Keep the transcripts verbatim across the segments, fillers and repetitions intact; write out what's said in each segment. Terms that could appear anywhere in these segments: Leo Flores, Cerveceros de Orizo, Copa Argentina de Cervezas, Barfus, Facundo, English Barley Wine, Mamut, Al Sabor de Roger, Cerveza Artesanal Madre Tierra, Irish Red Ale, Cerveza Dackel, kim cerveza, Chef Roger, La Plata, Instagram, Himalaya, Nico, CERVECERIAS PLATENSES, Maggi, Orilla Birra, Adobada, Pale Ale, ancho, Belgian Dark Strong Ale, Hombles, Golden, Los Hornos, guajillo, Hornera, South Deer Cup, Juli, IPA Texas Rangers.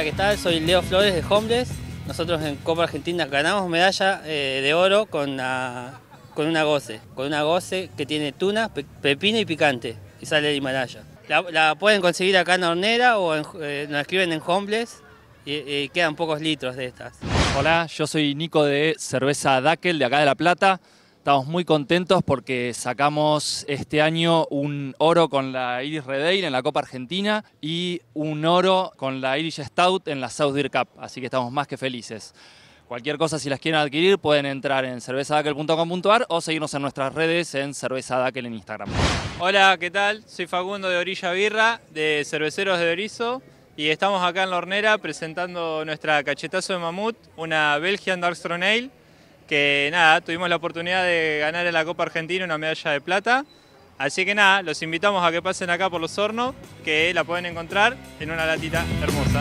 Hola, ¿qué tal? Soy Leo Flores de Hombles. Nosotros en Copa Argentina ganamos medalla eh, de oro con una, con una goce. Con una goce que tiene tuna, pe, pepino y picante. Y sale de Himalaya. La, la pueden conseguir acá en Hornera o en, eh, nos escriben en Hombles y eh, quedan pocos litros de estas. Hola, yo soy Nico de Cerveza Dackel de acá de La Plata. Estamos muy contentos porque sacamos este año un oro con la Irish Red Ale en la Copa Argentina y un oro con la Irish Stout en la South Deer Cup, así que estamos más que felices. Cualquier cosa, si las quieren adquirir, pueden entrar en cerveza dackel punto com punto ar o seguirnos en nuestras redes en cervezadackel en Instagram. Hola, ¿qué tal? Soy Facundo de Orilla Birra, de Cerveceros de Orizo, y estamos acá en la Hornera presentando nuestra cachetazo de Mamut, una Belgian Dark Strong Ale, que nada, tuvimos la oportunidad de ganar en la Copa Argentina una medalla de plata. Así que nada, los invitamos a que pasen acá por Los Hornos, que la pueden encontrar en una latita hermosa.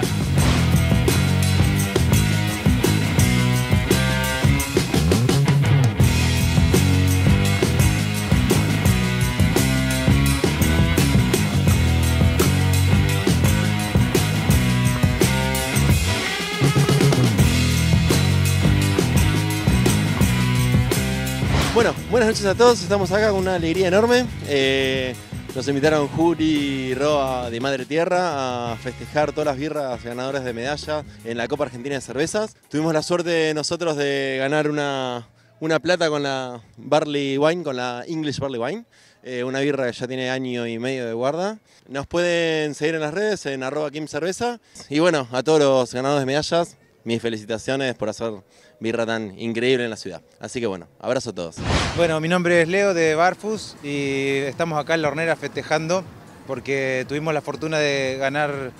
Bueno, buenas noches a todos, estamos acá con una alegría enorme. Eh, nos invitaron Juli y Roa de Madre Tierra a festejar todas las birras ganadoras de medalla en la Copa Argentina de Cervezas. Tuvimos la suerte nosotros de ganar una, una plata con la Barley Wine, con la English Barley Wine, eh, una birra que ya tiene año y medio de guarda. Nos pueden seguir en las redes en arroba kim cerveza. Y bueno, a todos los ganadores de medallas, mis felicitaciones por hacer birra tan increíble en la ciudad. Así que bueno, abrazo a todos. Bueno, mi nombre es Leo de Barfus y estamos acá en la Hornera festejando porque tuvimos la fortuna de ganar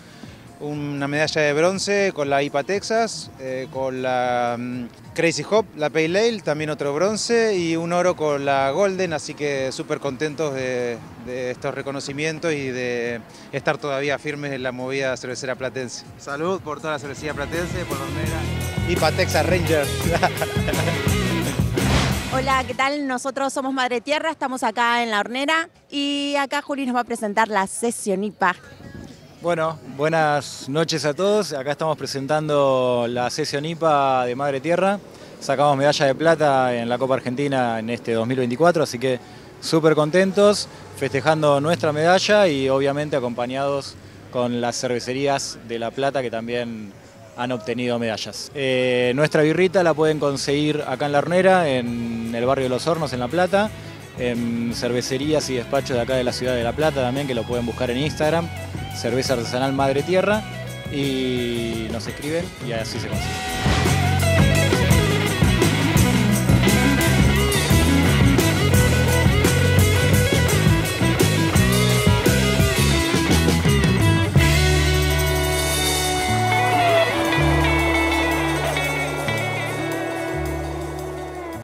una medalla de bronce con la I P A Texas, eh, con la um, Crazy Hop, la Pale Ale, también otro bronce y un oro con la Golden, así que súper contentos de, de estos reconocimientos y de estar todavía firmes en la movida cervecera platense. Salud por toda la cervecería platense, por Hornera. I P A Texas Rangers. Hola, ¿qué tal? Nosotros somos Madre Tierra, estamos acá en la Hornera y acá Juli nos va a presentar la sesión I P A. Bueno, buenas noches a todos. Acá estamos presentando la sesión I P A de Madre Tierra. Sacamos medalla de plata en la Copa Argentina en este dos mil veinticuatro, así que súper contentos, festejando nuestra medalla y obviamente acompañados con las cervecerías de La Plata que también han obtenido medallas. Eh, nuestra birrita la pueden conseguir acá en la Hornera, en el barrio de Los Hornos, en La Plata, en cervecerías y despachos de acá de la ciudad de La Plata también, que lo pueden buscar en Instagram. Cerveza Artesanal Madre Tierra, y nos escriben y así se consigue.